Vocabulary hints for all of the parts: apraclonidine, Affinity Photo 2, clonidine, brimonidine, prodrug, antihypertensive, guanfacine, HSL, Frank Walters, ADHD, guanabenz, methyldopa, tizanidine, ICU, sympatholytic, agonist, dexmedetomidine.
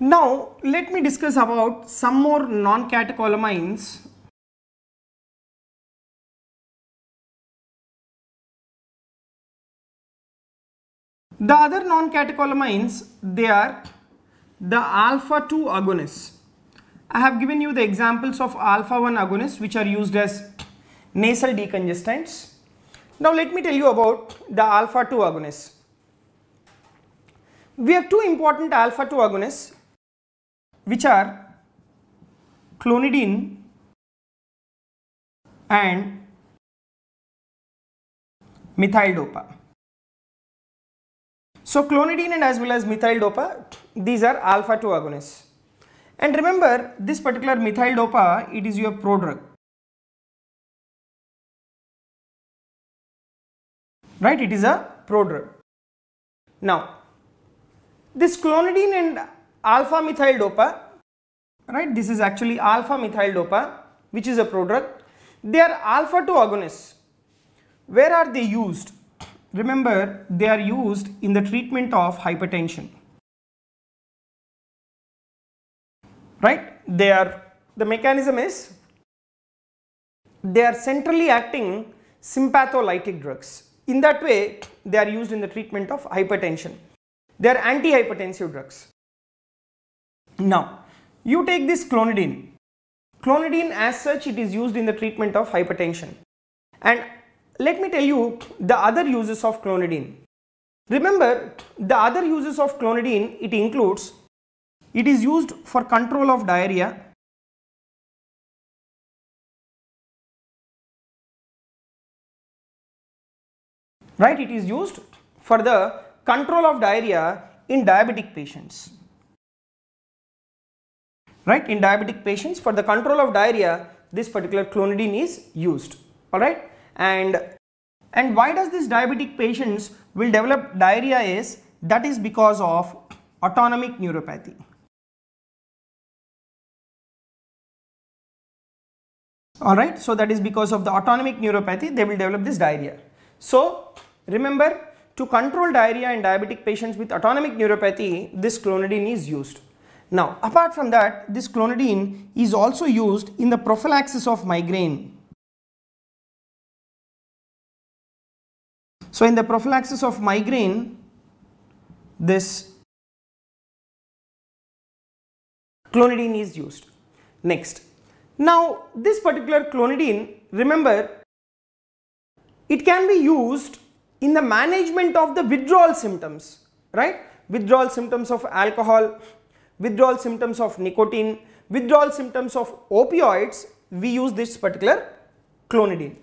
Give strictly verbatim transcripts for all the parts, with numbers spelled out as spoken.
Now let me discuss about some more non-catecholamines. The other non-catecholamines, they are the alpha two agonists. I have given you the examples of alpha one agonists which are used as nasal decongestants. Now let me tell you about the alpha two agonists. We have two important alpha two agonists which are clonidine and methyldopa. So clonidine and as well as methyldopa, these are alpha two agonists. And remember, this particular methyldopa, it is your prodrug, right? It is a prodrug. Now, this clonidine and alpha methyldopa, right? This is actually alpha methyldopa, which is a prodrug. They are alpha two agonists. Where are they used? Remember, they are used in the treatment of hypertension, right? They are, the mechanism is, they are centrally acting sympatholytic drugs. In that way, they are used in the treatment of hypertension. They are antihypertensive drugs. Now, you take this clonidine. Clonidine as such, it is used in the treatment of hypertension. And let me tell you the other uses of clonidine. Remember, the other uses of clonidine, it includes, it is used for control of diarrhea. Right, it is used for the control of diarrhea in diabetic patients. Right, in diabetic patients, for the control of diarrhea, this particular clonidine is used. Alright. And, and why does this diabetic patients will develop diarrhea is, that is because of autonomic neuropathy. Alright, so that is because of the autonomic neuropathy, they will develop this diarrhea. So remember, to control diarrhea in diabetic patients with autonomic neuropathy, this clonidine is used. Now, apart from that, this clonidine is also used in the prophylaxis of migraine. So in the prophylaxis of migraine, this clonidine is used. Next, now this particular clonidine, remember, it can be used in the management of the withdrawal symptoms, right? Withdrawal symptoms of alcohol, withdrawal symptoms of nicotine, withdrawal symptoms of opioids, we use this particular clonidine,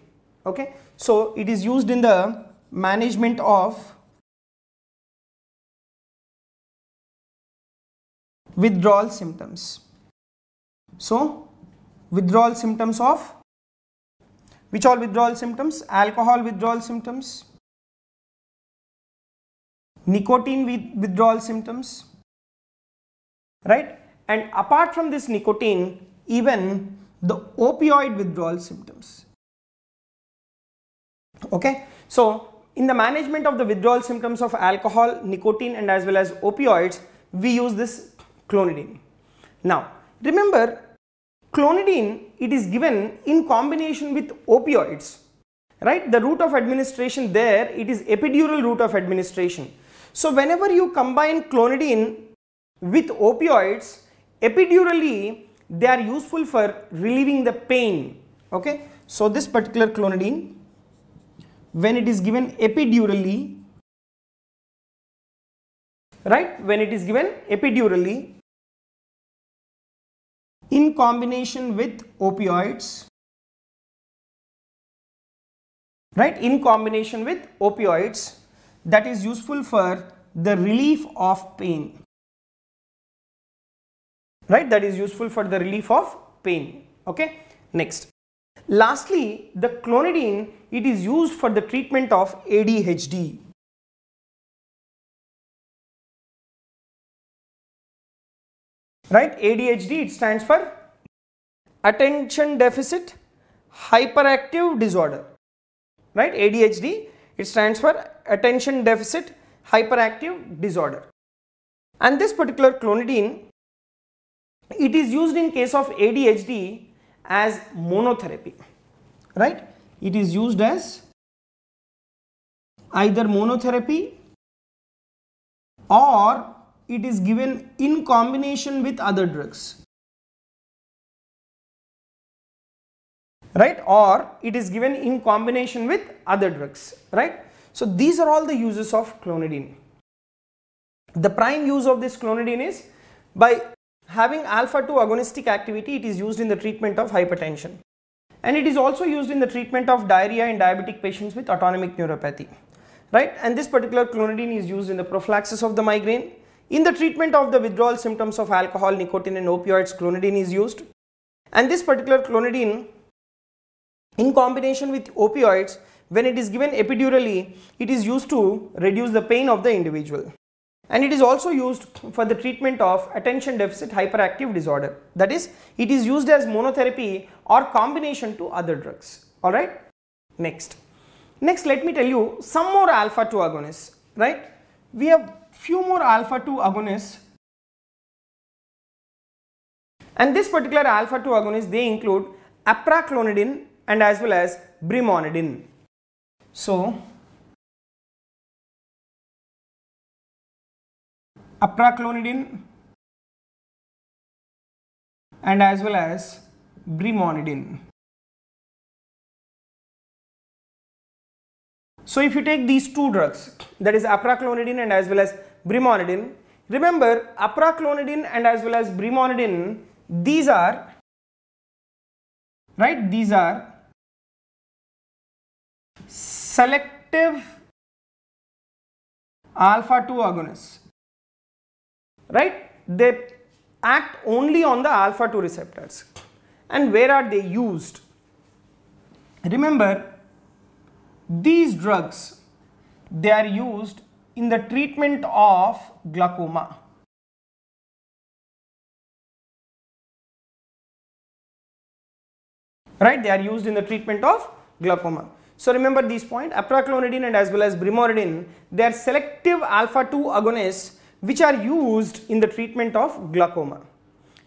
okay? So it is used in the management of withdrawal symptoms. So withdrawal symptoms of which all withdrawal symptoms? Alcohol withdrawal symptoms, nicotine withdrawal symptoms, right? And apart from this nicotine, even the opioid withdrawal symptoms, okay? So in the management of the withdrawal symptoms of alcohol, nicotine and as well as opioids, we use this clonidine. Now remember, clonidine, it is given in combination with opioids, right? The route of administration there, it is epidural route of administration. So whenever you combine clonidine with opioids, epidurally, they are useful for relieving the pain, okay? So this particular clonidine, when it is given epidurally, right, when it is given epidurally in combination with opioids, right, in combination with opioids, that is useful for the relief of pain, right, that is useful for the relief of pain, okay? Next. Lastly, the clonidine, it is used for the treatment of A D H D. Right? A D H D, it stands for Attention Deficit Hyperactive Disorder. Right? A D H D, it stands for Attention Deficit Hyperactive Disorder. And this particular clonidine, It is used in case of A D H D as monotherapy, right? It is used as either monotherapy or it is given in combination with other drugs, right? Or it is given in combination with other drugs, right? So these are all the uses of clonidine. The prime use of this clonidine is by having alpha two agonistic activity. It is used in the treatment of hypertension, and it is also used in the treatment of diarrhea in diabetic patients with autonomic neuropathy, right? And this particular clonidine is used in the prophylaxis of the migraine. In the treatment of the withdrawal symptoms of alcohol, nicotine and opioids, clonidine is used. And this particular clonidine, in combination with opioids, when it is given epidurally, it is used to reduce the pain of the individual. And it is also used for the treatment of attention deficit hyperactive disorder. That is, it is used as monotherapy or combination to other drugs. Alright, next. Next, let me tell you some more alpha two agonists, right? We have few more alpha two agonists, and this particular alpha two agonist, they include apraclonidine and as well as brimonidine. So, apraclonidine and as well as brimonidine. So if you take these two drugs, that is apraclonidine and as well as brimonidine, remember apraclonidine and as well as brimonidine, these are, right, these are selective alpha two agonists, right? They act only on the alpha two receptors. And where are they used? Remember, these drugs, they are used in the treatment of glaucoma, right? They are used in the treatment of glaucoma. So remember these point, apraclonidine and as well as brimonidine, they are selective alpha two agonists which are used in the treatment of glaucoma.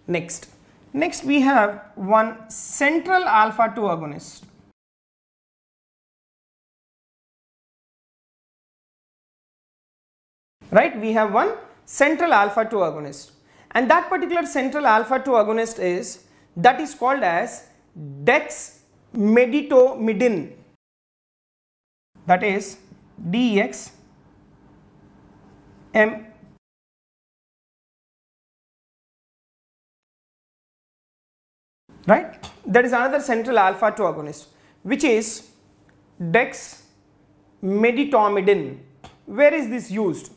Next, next we have one central alpha two agonist. Right, we have one central alpha two agonist, and that particular central alpha two agonist is, that is called as dexmedetomidine, that is D E X M. Right, that is another central alpha two agonist, which is dexmedetomidine. Where is this used?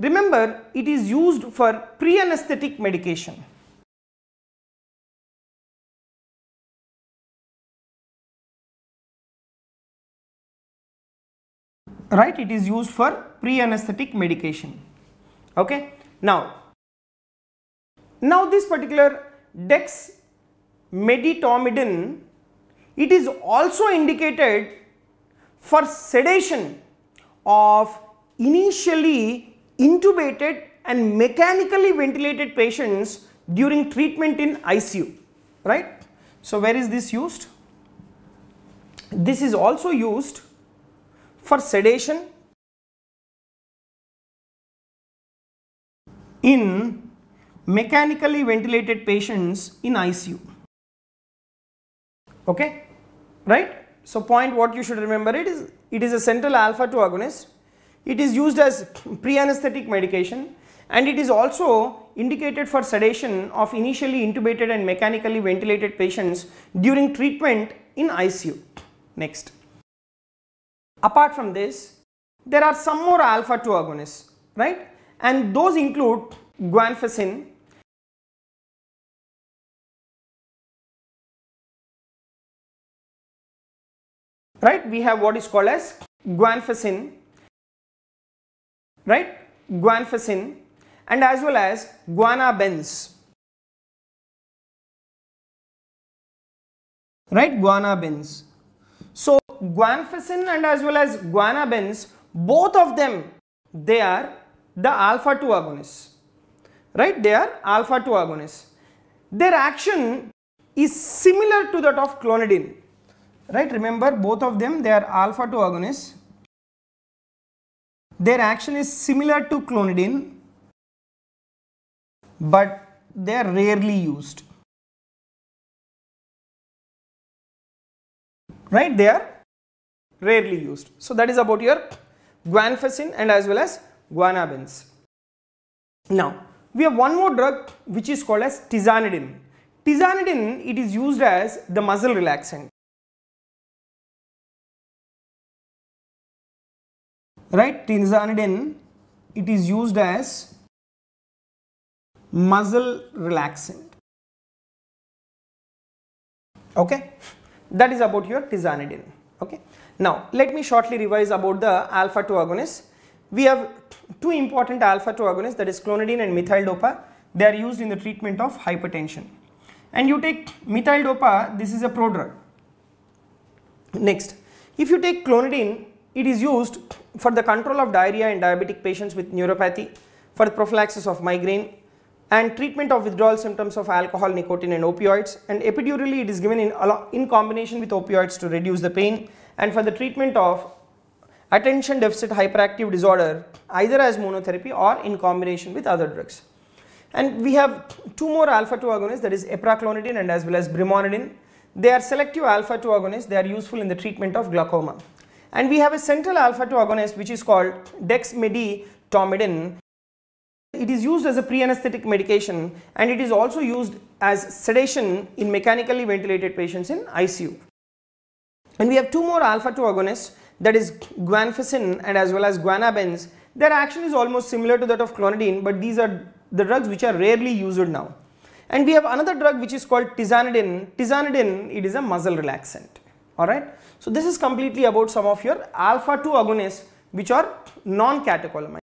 Remember, it is used for pre-anesthetic medication. Right, it is used for pre-anesthetic medication. Okay, now, now this particular dexmedetomidine, it is also indicated for sedation of initially intubated and mechanically ventilated patients during treatment in I C U, right? So where is this used? This is also used for sedation in mechanically ventilated patients in I C U, okay, right? So point what you should remember, it is, it is a central alpha two agonist. It is used as pre-anesthetic medication, and it is also indicated for sedation of initially intubated and mechanically ventilated patients during treatment in I C U. Next. Apart from this, there are some more alpha two agonists, right? And those include guanfacine, right? We have what is called as guanfacine, right, guanfacine, and as well as guanabenz, right, guanabenz. So guanfacine and as well as guanabenz, both of them, they are the alpha two agonists, right? They are alpha two agonists. Their action is similar to that of clonidine, right? Remember, both of them, they are alpha two agonists. Their action is similar to clonidine, but they are rarely used, right? They are rarely used. So that is about your guanfacine and as well as guanabenz. Now we have one more drug which is called as tizanidine. Tizanidine, it is used as the muscle relaxant, right? Tizanidine, it is used as muscle relaxant. Okay, that is about your tizanidine. Okay, now let me shortly revise about the alpha two agonists. We have two important alpha two agonists, that is clonidine and methyldopa. They are used in the treatment of hypertension. And you take methyldopa, this is a prodrug. Next, if you take clonidine, it is used for the control of diarrhea in diabetic patients with neuropathy, for the prophylaxis of migraine, and treatment of withdrawal symptoms of alcohol, nicotine and opioids, and epidurally it is given in, in combination with opioids to reduce the pain, and for the treatment of attention deficit hyperactive disorder either as monotherapy or in combination with other drugs. And we have two more alpha two agonists, that is apraclonidine and as well as brimonidine. They are selective alpha two agonists, they are useful in the treatment of glaucoma. And we have a central alpha two agonist which is called dexmedetomidine. It is used as a pre-anesthetic medication and it is also used as sedation in mechanically ventilated patients in I C U. And we have two more alpha two agonists, that is guanfacine and as well as guanabenz. Their action is almost similar to that of clonidine, but these are the drugs which are rarely used now. And we have another drug which is called tizanidine. Tizanidine, it is a muscle relaxant. Alright, so this is completely about some of your alpha two agonists which are non-catecholamine.